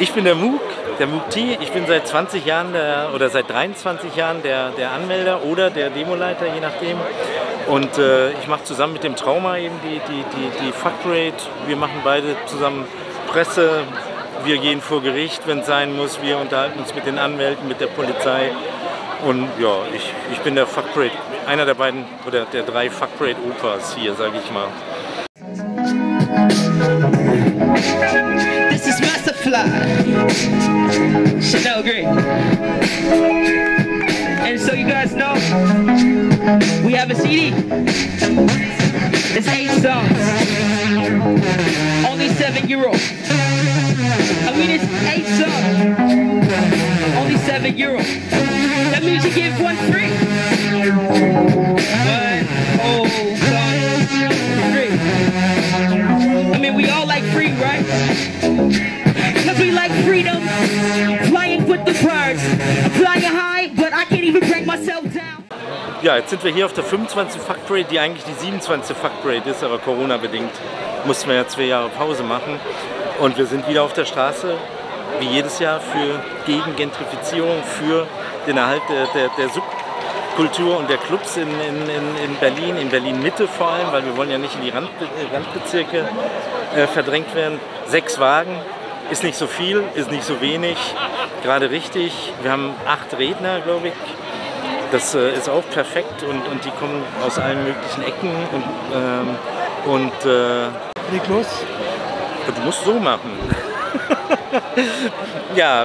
Ich bin der Mukti. Ich bin seit 20 Jahren oder seit 23 Jahren der Anmelder oder der Demoleiter, je nachdem. Und ich mache zusammen mit dem Trauma eben die Fuckparade. Wir machen beide zusammen Presse. Wir gehen vor Gericht, wenn es sein muss. Wir unterhalten uns mit den Anwälten, mit der Polizei. Und ja, ich bin der Fuckparade, einer der beiden oder der drei Fuckparade-Opas hier, sage ich mal. This is Masterfly, Chanel Grey. And so you guys know, we have a CD. It's 8 songs, only €7. I mean, it's 8 songs, only €7. That means you give one free. Freedom, flying with the birds, flying high, but I can't even break myself down. Ja, jetzt sind wir hier auf der 25. Fuckparade, die eigentlich die 27. Fuckparade ist, aber Corona-bedingt mussten wir ja 2 Jahre Pause machen. Und wir sind wieder auf der Straße, wie jedes Jahr, gegen Gentrifizierung, für den Erhalt der Subkultur und der Clubs in Berlin Mitte vor allem, weil wir wollen ja nicht in die Randbezirke verdrängt werden. 6 Wagen. Ist nicht so viel, ist nicht so wenig, gerade richtig. Wir haben 8 Redner, glaube ich. Das ist auch perfekt und die kommen aus allen möglichen Ecken. Leg los. Du musst so machen. Ja.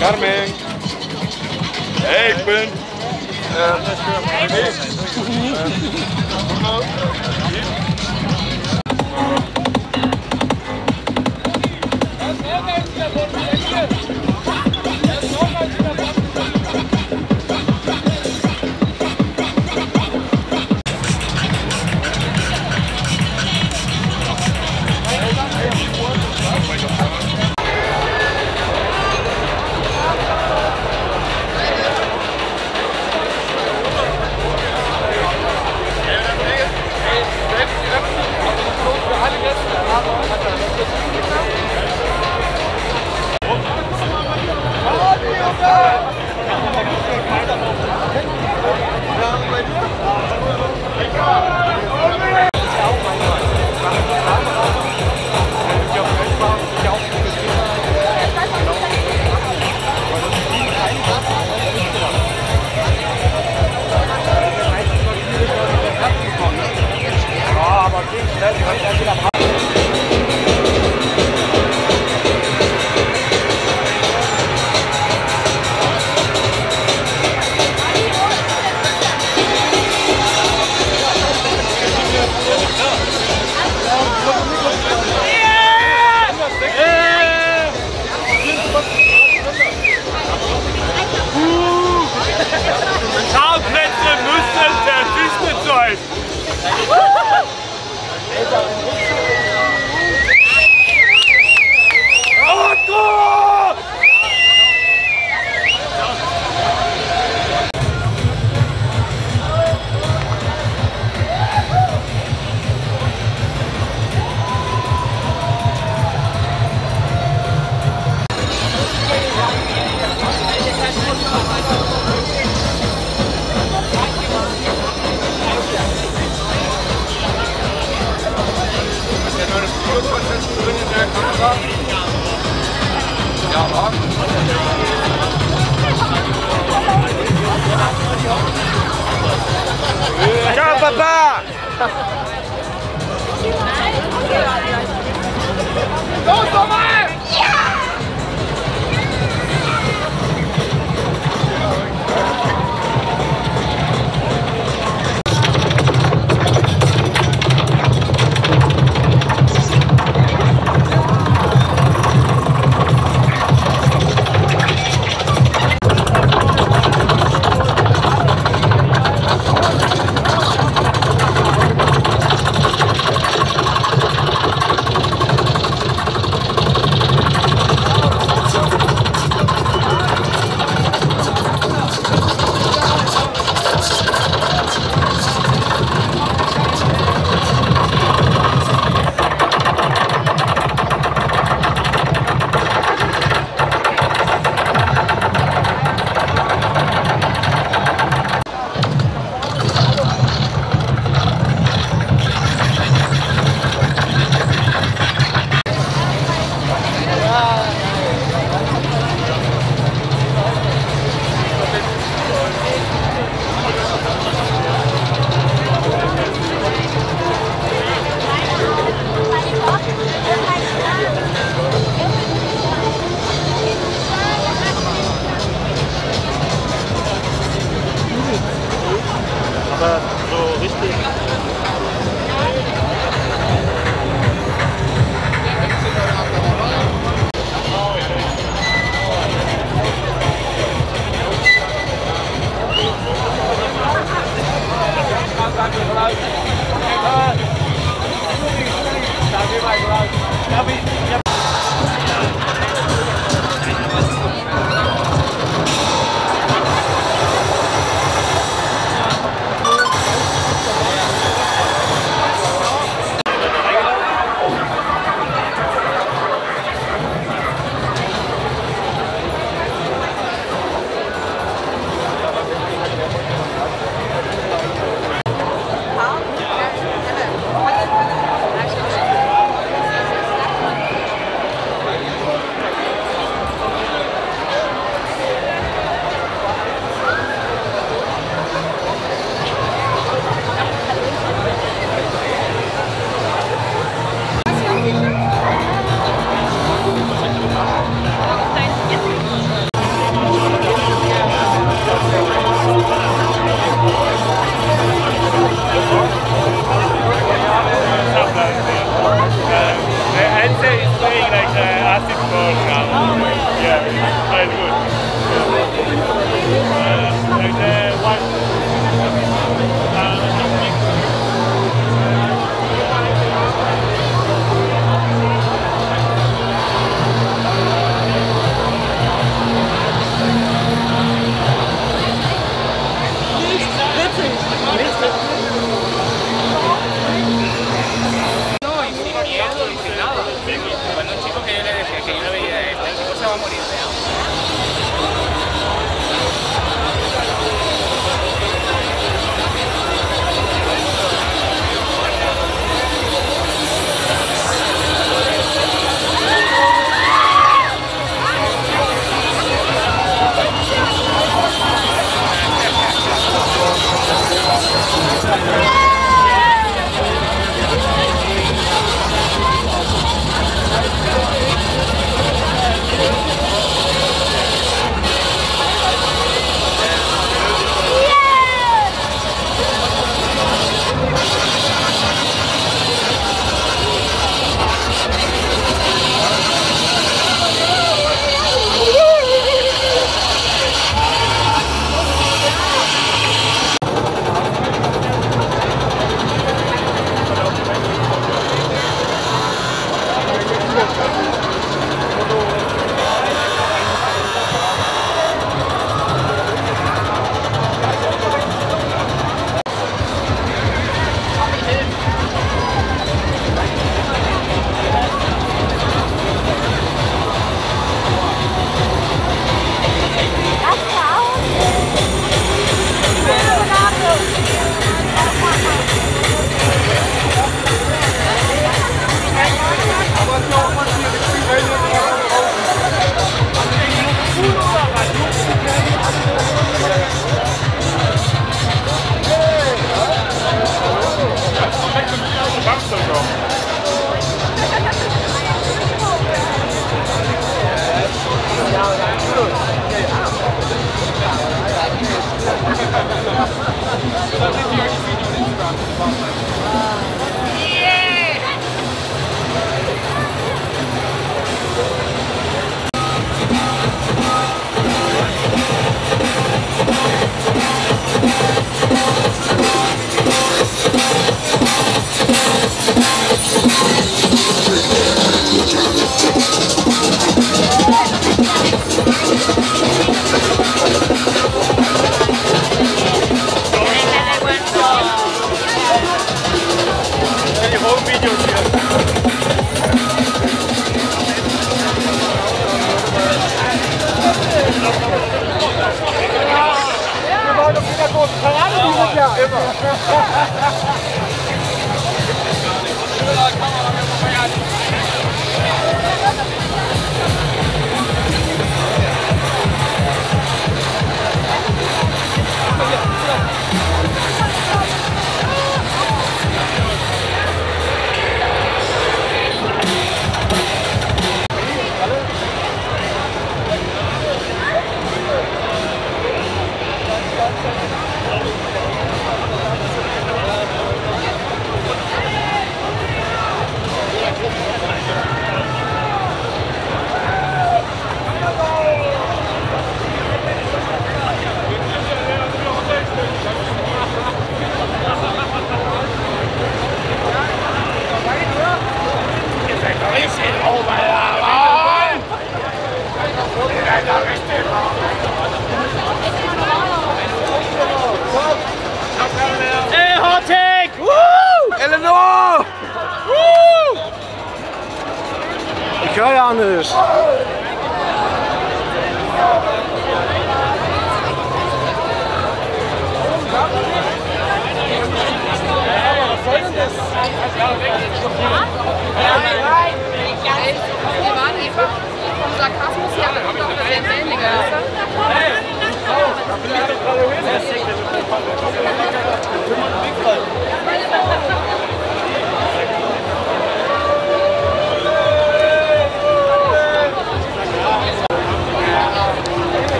Carmen. Hey, ik ben...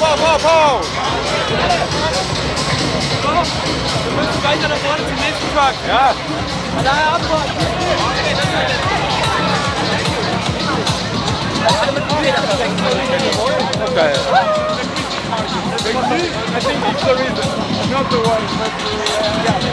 ho! Wir müssen weiter nach vorne zum nächsten Truck. Ja. Daher abwarten. Okay. I think it's the reason. Not the one, but yeah.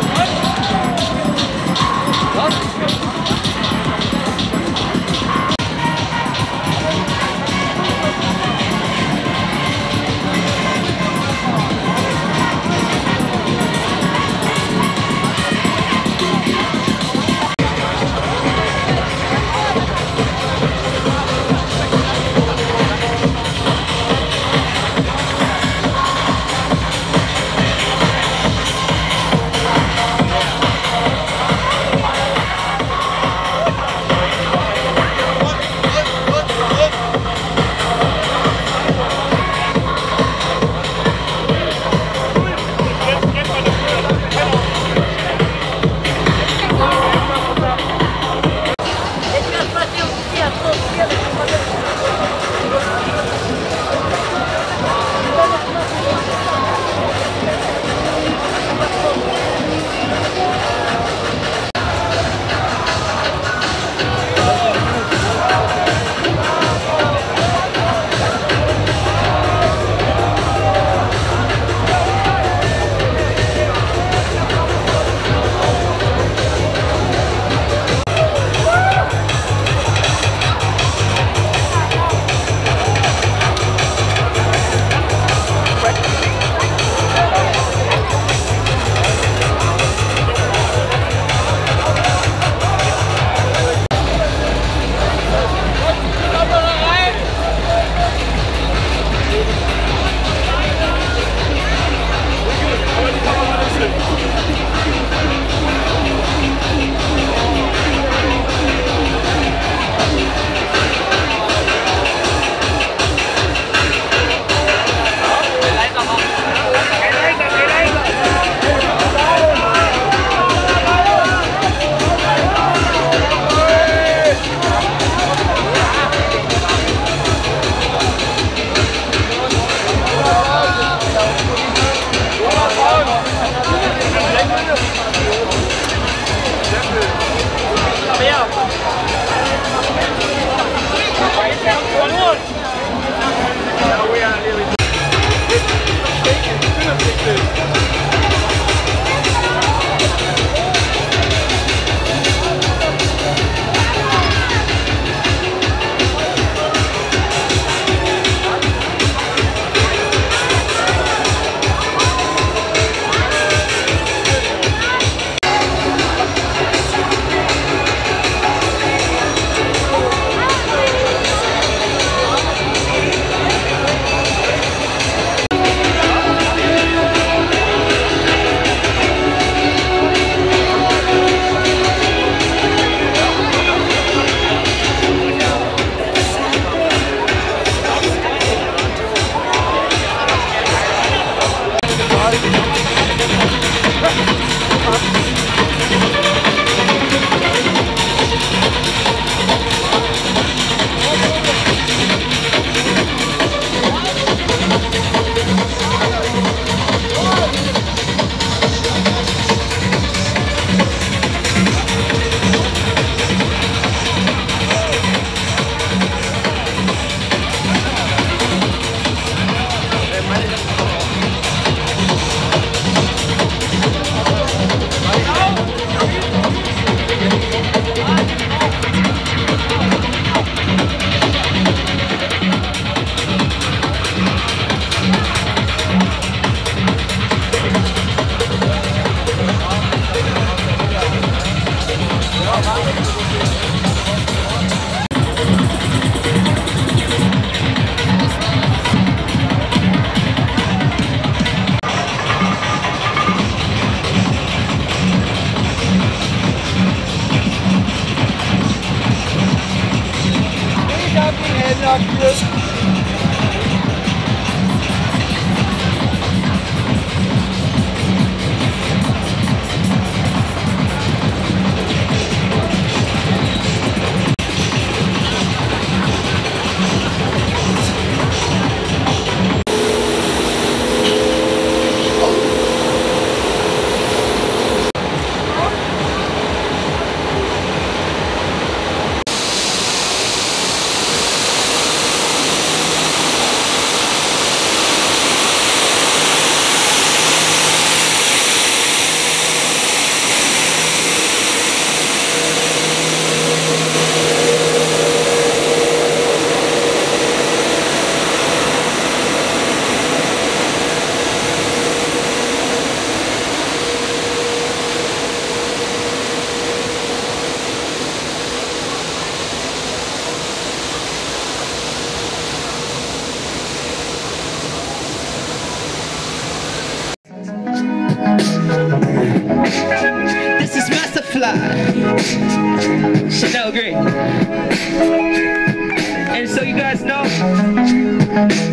go.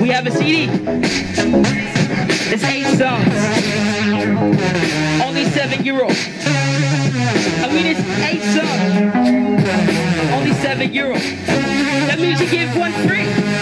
We have a CD. It's 8 songs. Only €7. I mean, it's 8 songs. Only €7. That means you give one free.